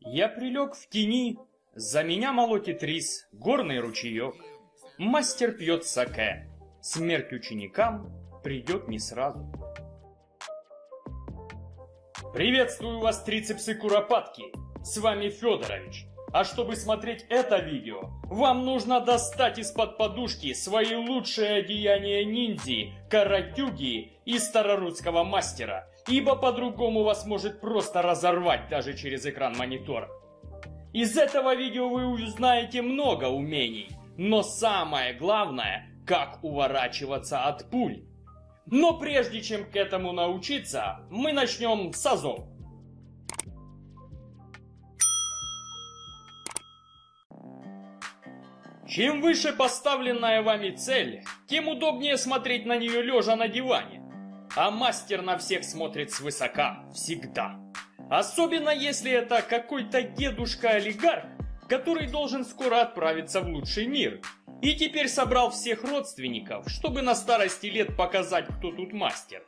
Я прилег в тени, за меня молотит рис, горный ручеек. Мастер пьет саке, смерть ученикам придет не сразу. Приветствую вас, трицепсы куропатки, с вами Федорович. А чтобы смотреть это видео, вам нужно достать из-под подушки свои лучшие одеяния ниндзи, каратюги и старорусского мастера, ибо по-другому вас может просто разорвать даже через экран монитора. Из этого видео вы узнаете много умений, но самое главное, как уворачиваться от пуль. Но прежде чем к этому научиться, мы начнем с азов. Чем выше поставленная вами цель, тем удобнее смотреть на нее лежа на диване. А мастер на всех смотрит свысока всегда. Особенно если это какой-то дедушка-олигарх, который должен скоро отправиться в лучший мир. И теперь собрал всех родственников, чтобы на старости лет показать, кто тут мастер.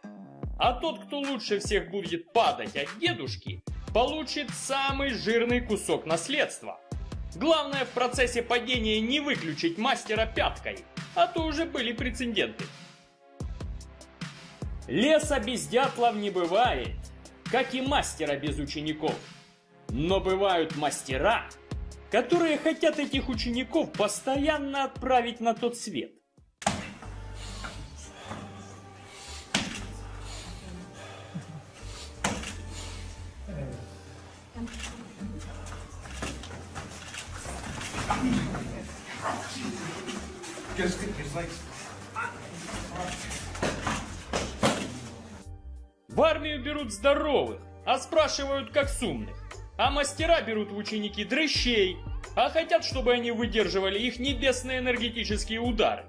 А тот, кто лучше всех будет падать от дедушки, получит самый жирный кусок наследства. Главное в процессе падения не выключить мастера пяткой, а то уже были прецеденты. Леса без дятлов не бывает, как и мастера без учеников. Но бывают мастера, которые хотят этих учеников постоянно отправить на тот свет. В армию берут здоровых, а спрашивают как с умных. А мастера берут в ученики дрыщей, а хотят, чтобы они выдерживали их небесные энергетические удары.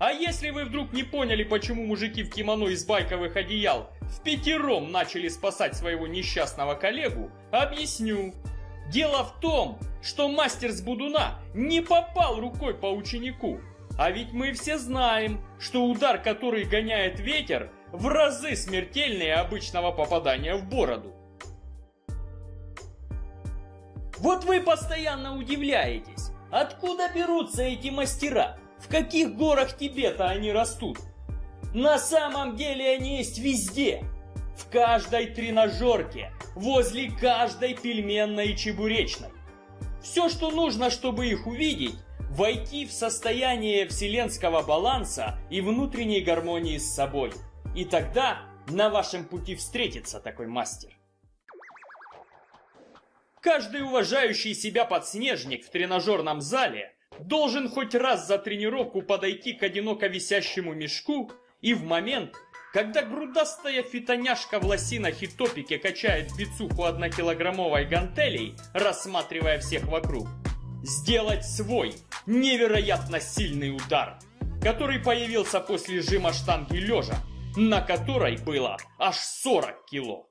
А если вы вдруг не поняли, почему мужики в кимоно из байковых одеял впятером начали спасать своего несчастного коллегу, объясню. Дело в том, что мастер с Будуна не попал рукой по ученику. А ведь мы все знаем, что удар, который гоняет ветер, в разы смертельнее обычного попадания в бороду. Вот вы постоянно удивляетесь, откуда берутся эти мастера, в каких горах Тибета они растут. На самом деле они есть везде, в каждой тренажерке, возле каждой пельменной и чебуречной. Все, что нужно, чтобы их увидеть, войти в состояние вселенского баланса и внутренней гармонии с собой. И тогда на вашем пути встретится такой мастер. Каждый уважающий себя подснежник в тренажерном зале должен хоть раз за тренировку подойти к одиноко висящему мешку и в момент, когда грудастая фитоняшка в лосинах и топике качает бицуху 1-килограммовой гантелей, рассматривая всех вокруг, сделать свой невероятно сильный удар, который появился после жима штанги лежа, на которой было аж 40 кило.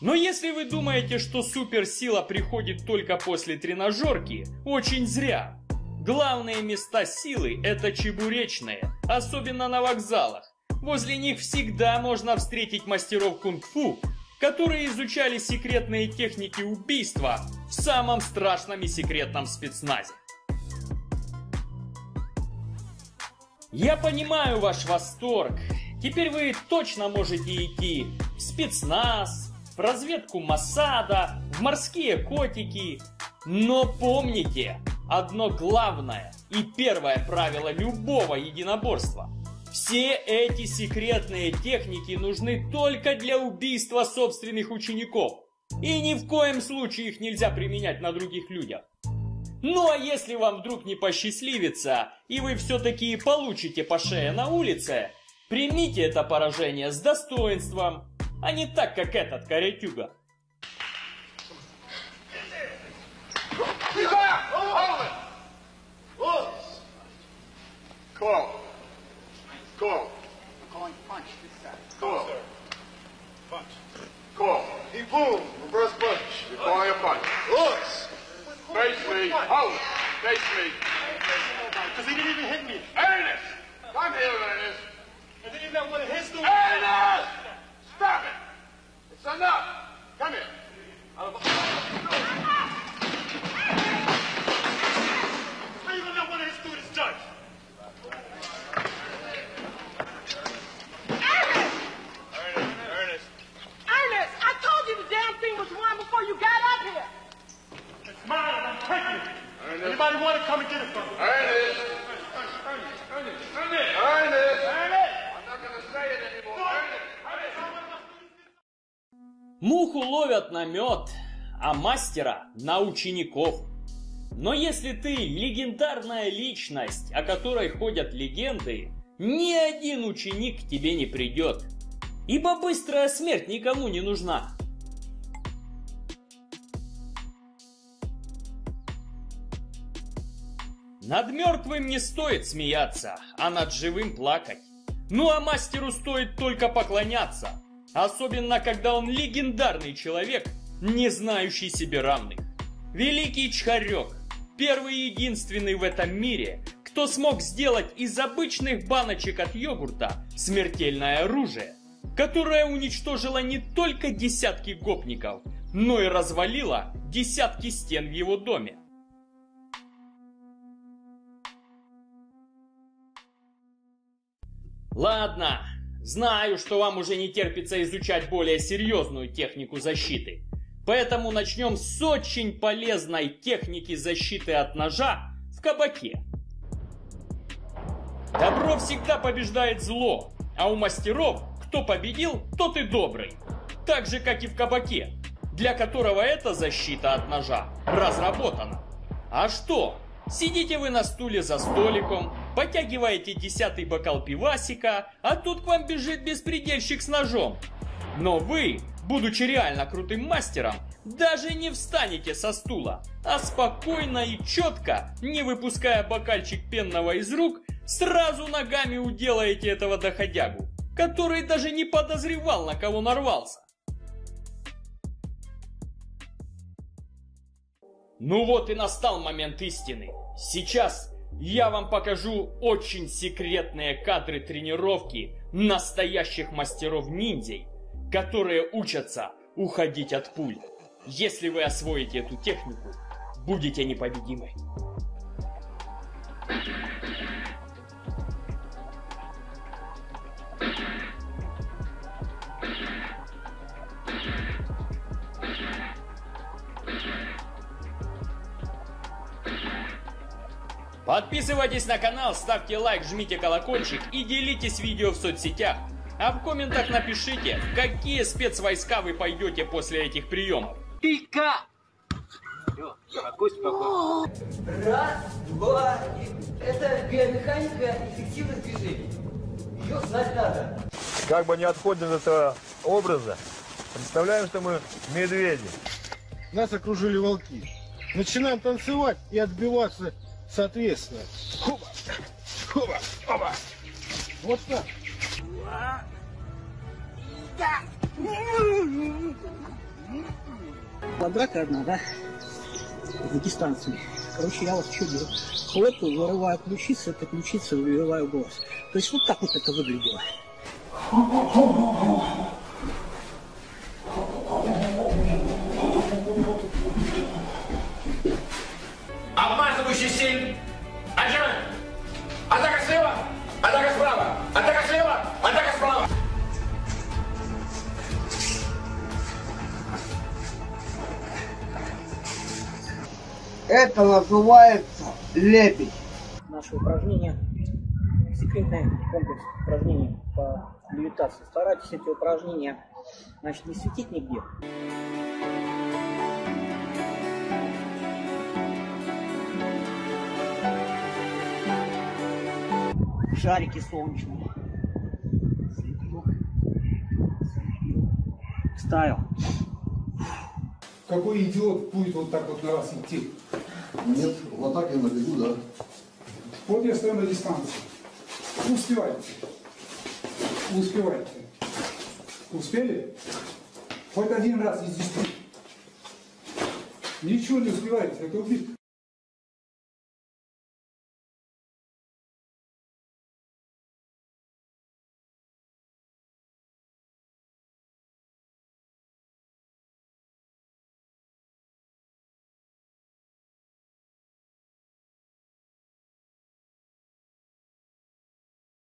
Но если вы думаете, что суперсила приходит только после тренажерки, очень зря. Главные места силы – это чебуречные, особенно на вокзалах. Возле них всегда можно встретить мастеров кунг-фу, которые изучали секретные техники убийства в самом страшном и секретном спецназе. Я понимаю ваш восторг. Теперь вы точно можете идти в спецназ, в разведку Моссада, в морские котики. Но помните одно главное и первое правило любого единоборства. Все эти секретные техники нужны только для убийства собственных учеников. И ни в коем случае их нельзя применять на других людях. Ну а если вам вдруг не посчастливится, и вы все-таки получите по шее на улице, примите это поражение с достоинством, а не так, как этот каратюга. Face me. Because he didn't even hit me. Ernest! Come here, Ernest. Муху ловят на мед, а мастера на учеников. Но если ты легендарная личность, о которой ходят легенды, ни один ученик к тебе не придет, ибо быстрая смерть никому не нужна. Над мертвым не стоит смеяться, а над живым плакать. Ну а мастеру стоит только поклоняться, особенно когда он легендарный человек, не знающий себе равных. Великий Чхарек, первый и единственный в этом мире, кто смог сделать из обычных баночек от йогурта смертельное оружие, которое уничтожило не только десятки гопников, но и развалило десятки стен в его доме. Ладно, знаю, что вам уже не терпится изучать более серьезную технику защиты. Поэтому начнем с очень полезной техники защиты от ножа в кабаке. Добро всегда побеждает зло, а у мастеров кто победил, тот и добрый. Так же, как и в кабаке, для которого эта защита от ножа разработана. А что? Сидите вы на стуле за столиком, потягиваете 10-й бокал пивасика, а тут к вам бежит беспредельщик с ножом. Но вы, будучи реально крутым мастером, даже не встанете со стула, а спокойно и четко, не выпуская бокальчик пенного из рук, сразу ногами уделаете этого доходягу, который даже не подозревал, на кого нарвался. Ну вот и настал момент истины. Сейчас я вам покажу очень секретные кадры тренировки настоящих мастеров ниндзей, которые учатся уходить от пуль. Если вы освоите эту технику, будете непобедимы. Подписывайтесь на канал, ставьте лайк, жмите колокольчик и делитесь видео в соцсетях. А в комментах напишите, в какие спецвойска вы пойдете после этих приемов. Пика! Все, спокойно. Раз, два, и... Это биомеханика эффективных движений. Ее знать надо. Как бы не отходим от этого образа, представляем, что мы медведи. Нас окружили волки. Начинаем танцевать и отбиваться соответственно. Хоба! Хоба! Хоба! Вот так. Подрака одна, да? В дистанции. Короче, я вот что делаю? Хлопаю, вырываю ключицу, это ключица, вырываю голос. То есть вот так вот это выглядело. Обмазывающий стиль. Один. Атака слева. Атака справа. Атака слева. Атака справа. Это называется лепить. Наше упражнение, секретный комплекс упражнений по левитации. Старайтесь эти упражнения, значит, не светить нигде. Шарики солнечные. Ставил. Какой идиот будет вот так вот на вас идти? Нет, вот так я набегу, да. Вот я стою на дистанции. Успевайте. Успевайте. Успели? Хоть один раз из 10. Ничего не успеваете, это убит.